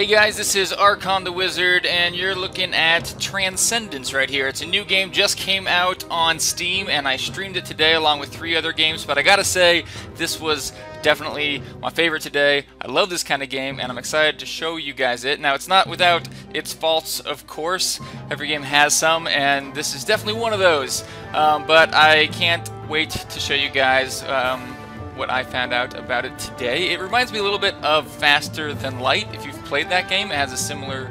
Hey guys, this is Archon the Wizard, and you're looking at Transcendence right here. It's a new game, just came out on Steam, and I streamed it today along with 3 other games, but I gotta say, this was definitely my favorite today. I love this kind of game, and I'm excited to show you guys it. Now, it's not without its faults, of course. Every game has some, and this is definitely one of those. But I can't wait to show you guys what I found out about it today. It reminds me a little bit of Faster Than Light, if you've played that game. It has a similar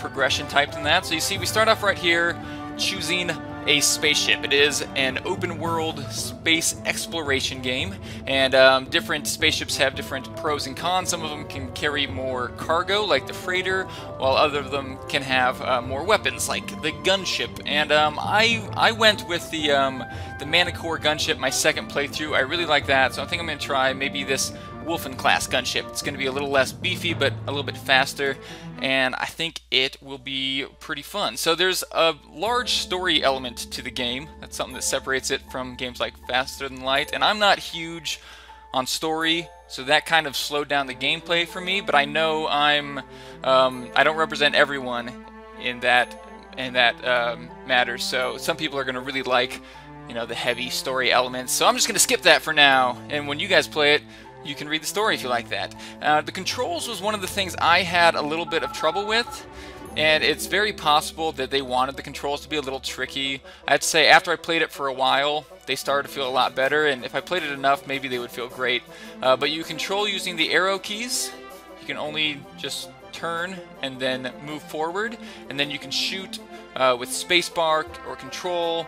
progression type than that. So you see, we start off right here choosing a spaceship. It is an open world space exploration game, and different spaceships have different pros and cons. Some of them can carry more cargo, like the freighter, while other of them can have more weapons, like the gunship. And I went with the Manticore gunship, my second playthrough. I really like that, so I think I'm going to try maybe this Wolfen class gunship. It's going to be a little less beefy, but a little bit faster, and I think it will be pretty fun. So there's a large story element to the game. That's something that separates it from games like Faster Than Light, and I'm not huge on story, so that kind of slowed down the gameplay for me. But I know I don't represent everyone in that matter. So some people are going to really like, you know, the heavy story elements. So I'm just going to skip that for now, and when you guys play it, you can read the story if you like that. The controls was one of the things I had a little bit of trouble with, and it's very possible that they wanted the controls to be a little tricky. I'd say after I played it for a while, they started to feel a lot better, and if I played it enough, maybe they would feel great. But you control using the arrow keys. You can only just turn and then move forward, and then you can shoot with spacebar or control.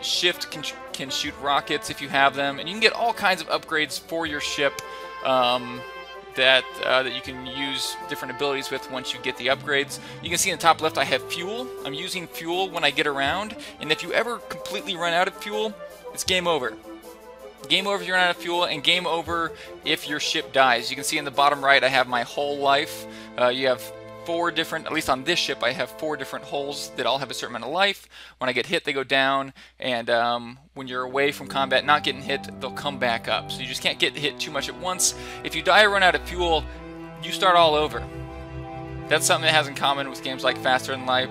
Shift can shoot rockets if you have them, and you can get all kinds of upgrades for your ship that you can use different abilities with once you get the upgrades. You can see in the top left I have fuel. I'm using fuel when I get around, and if you ever completely run out of fuel, it's game over. Game over if you run out of fuel, and game over if your ship dies. You can see in the bottom right I have my whole life. You have 4 different, at least on this ship, I have 4 different hulls that all have a certain amount of life. When I get hit, they go down, and when you're away from combat, not getting hit, they'll come back up. So you just can't get hit too much at once. If you die or run out of fuel, you start all over. That's something it has in common with games like Faster Than Light.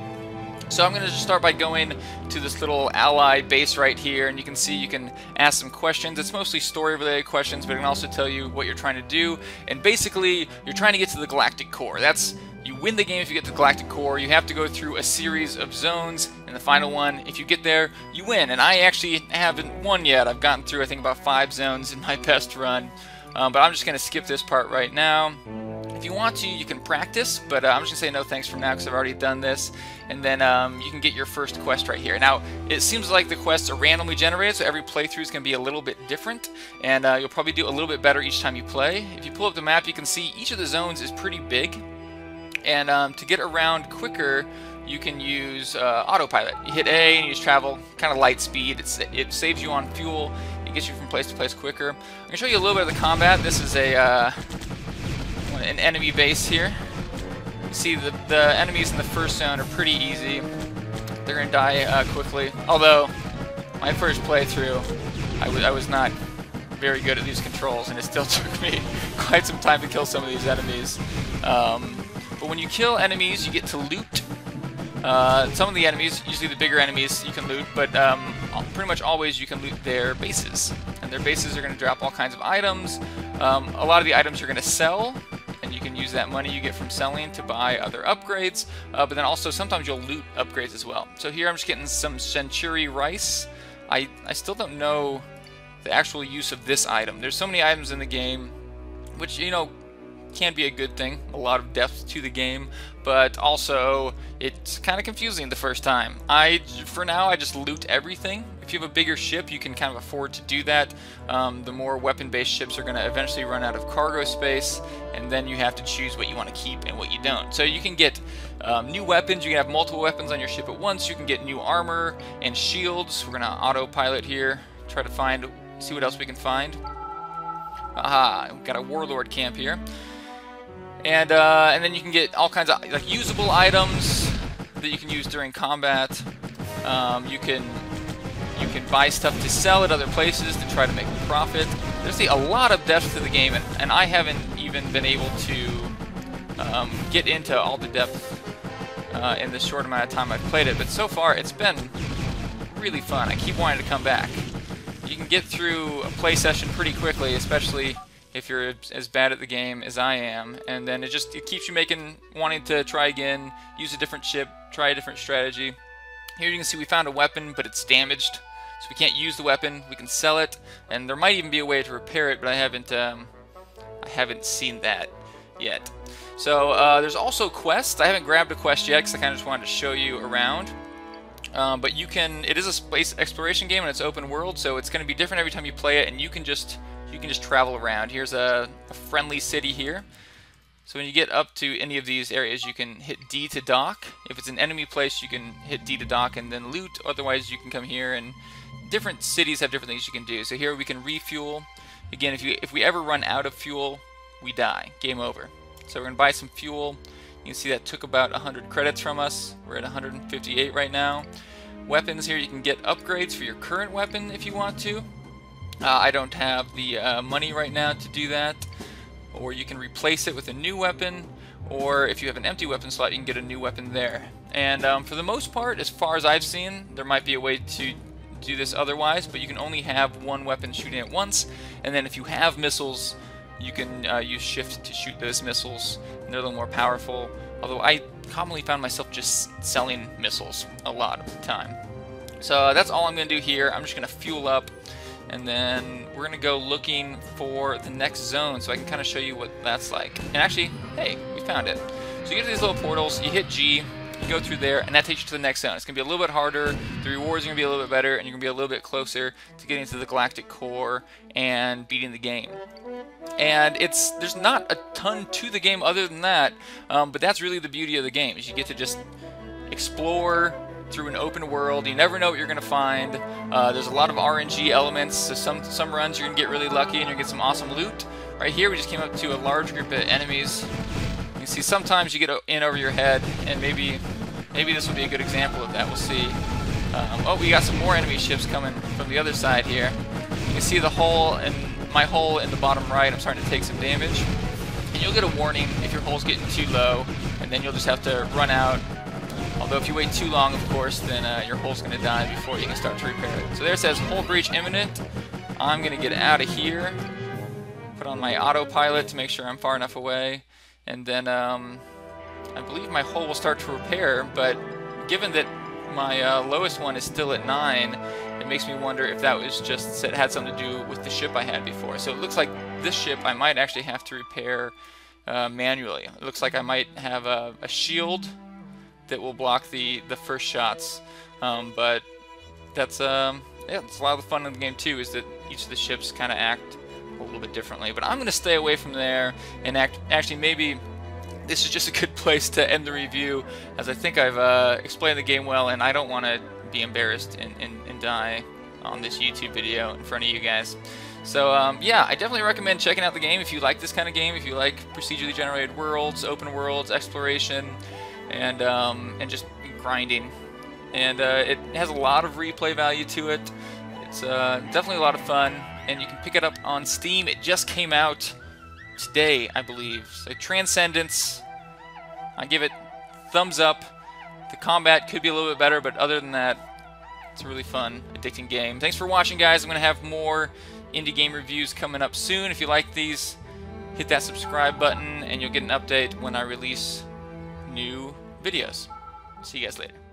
So I'm going to just start by going to this little ally base right here, and you can see you can ask some questions. It's mostly story-related questions, but it can also tell you what you're trying to do. And basically, you're trying to get to the Galactic Core. That's, you win the game if you get to the Galactic Core. You have to go through a series of zones, and the final one, if you get there, you win. And I actually haven't won yet. I've gotten through, I think, about 5 zones in my best run. But I'm just going to skip this part right now. If you want to, you can practice, but I'm just going to say no thanks for now because I've already done this. And then you can get your first quest right here. Now, it seems like the quests are randomly generated, so every playthrough is going to be a little bit different. And you'll probably do a little bit better each time you play. If you pull up the map, you can see each of the zones is pretty big. And to get around quicker, you can use autopilot. You hit A and you just travel kind of light speed. It saves you on fuel. It gets you from place to place quicker. I'm going to show you a little bit of the combat. This is a... an enemy base here. You see the enemies in the first zone are pretty easy. They're gonna die quickly. Although my first playthrough, I was not very good at these controls, and it still took me quite some time to kill some of these enemies. But when you kill enemies, you get to loot. Some of the enemies, usually the bigger enemies, you can loot, but pretty much always you can loot their bases, and their bases are gonna drop all kinds of items. A lot of the items you're gonna sell. You can use that money you get from selling to buy other upgrades, but then also sometimes you'll loot upgrades as well. So here I'm just getting some Centuri Rice. I still don't know the actual use of this item. There's so many items in the game, which, you know, can be a good thing. A lot of depth to the game, but also it's kind of confusing the first time. For now, I just loot everything. If you have a bigger ship, you can kind of afford to do that. The more weapon-based ships are going to eventually run out of cargo space, and then you have to choose what you want to keep and what you don't. So you can get new weapons. You can have multiple weapons on your ship at once. You can get new armor and shields. We're going to autopilot here, try to see what else we can find. Aha, we've got a warlord camp here. And then you can get all kinds of, like, usable items that you can use during combat. You can buy stuff to sell at other places to try to make a profit. There's a lot of depth to the game, and I haven't even been able to get into all the depth in the short amount of time I've played it, but so far it's been really fun. I keep wanting to come back. You can get through a play session pretty quickly, especially if you're as bad at the game as I am, and then it keeps you wanting to try again, use a different ship, try a different strategy. Here you can see we found a weapon, but it's damaged, so we can't use the weapon. We can sell it, and there might even be a way to repair it, but I haven't seen that yet. So there's also quests. I haven't grabbed a quest yet because I kind of just wanted to show you around. But you can, it is a space exploration game and it's open world, so it's going to be different every time you play it, and you can just travel around. Here's a friendly city here. So when you get up to any of these areas, you can hit D to dock. If it's an enemy place, you can hit D to dock and then loot. Otherwise, you can come here, and different cities have different things you can do. So here we can refuel. Again, if we ever run out of fuel, we die. Game over. So we're going to buy some fuel. You can see that took about 100 credits from us. We're at 158 right now. Weapons here, you can get upgrades for your current weapon if you want to. I don't have the money right now to do that. Or you can replace it with a new weapon, or if you have an empty weapon slot, you can get a new weapon there. And for the most part, as far as I've seen, there might be a way to do this otherwise, but you can only have one weapon shooting at once, and then if you have missiles, you can use shift to shoot those missiles, and they're a little more powerful, although I commonly found myself just selling missiles a lot of the time. So that's all I'm going to do here. I'm just going to fuel up, and then we're going to go looking for the next zone so I can kind of show you what that's like. And actually, hey, we found it. So you get to these little portals, you hit G, you go through there, and that takes you to the next zone. It's going to be a little bit harder, the rewards are going to be a little bit better, and you're going to be a little bit closer to getting to the galactic core and beating the game. And there's not a ton to the game other than that, but that's really the beauty of the game, is you get to just explore through an open world. You never know what you're going to find. There's a lot of RNG elements, so some runs you're going to get really lucky and you'll get some awesome loot. Right here we just came up to a large group of enemies. You can see sometimes you get in over your head, and maybe this will be a good example of that. We'll see. Oh, we got some more enemy ships coming from the other side here. You can see the hull, and my hull in the bottom right, I'm starting to take some damage. And you'll get a warning if your hull's getting too low, and then you'll just have to run out. Although if you wait too long, of course, then your hull's going to die before you can start to repair it. So there it says, hull breach imminent. I'm going to get out of here, put on my autopilot to make sure I'm far enough away, and then I believe my hull will start to repair, but given that my lowest one is still at 9, it makes me wonder if that was just had something to do with the ship I had before. So it looks like this ship I might actually have to repair manually. It looks like I might have a shield that will block the first shots, but that's yeah, it's a lot of the fun of the game too, is that each of the ships kind of act a little bit differently. But I'm gonna stay away from there and actually maybe this is just a good place to end the review, as I think I've explained the game well, and I don't want to be embarrassed and die on this YouTube video in front of you guys. So yeah, I definitely recommend checking out the game if you like this kind of game, if you like procedurally generated worlds, open worlds, exploration, and just grinding. And it has a lot of replay value to it. It's definitely a lot of fun, and you can pick it up on Steam. It just came out today, I believe. So Transcendence, I give it thumbs up. The combat could be a little bit better, but other than that, it's a really fun, addicting game. Thanks for watching, guys. I'm going to have more indie game reviews coming up soon. If you like these, hit that subscribe button, and you'll get an update when I release new videos. See you guys later.